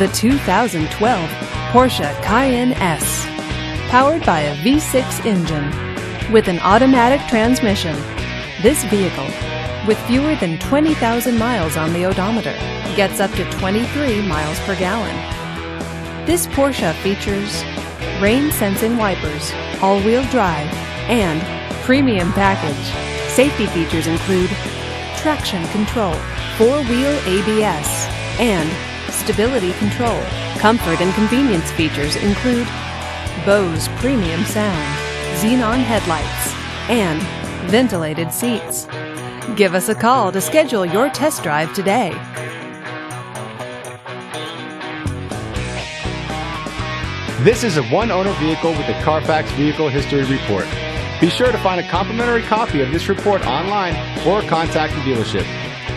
the 2012 Porsche Cayenne S. Powered by a V6 engine with an automatic transmission, this vehicle, with fewer than 20,000 miles on the odometer, gets up to 23 miles per gallon. This Porsche features rain-sensing wipers, all-wheel drive, and premium package. Safety features include traction control, four-wheel ABS, and stability control. Comfort and convenience features include Bose premium sound, Xenon headlights, and ventilated seats. Give us a call to schedule your test drive today. This is a one-owner vehicle with a Carfax Vehicle History Report. Be sure to find a complimentary copy of this report online or contact the dealership.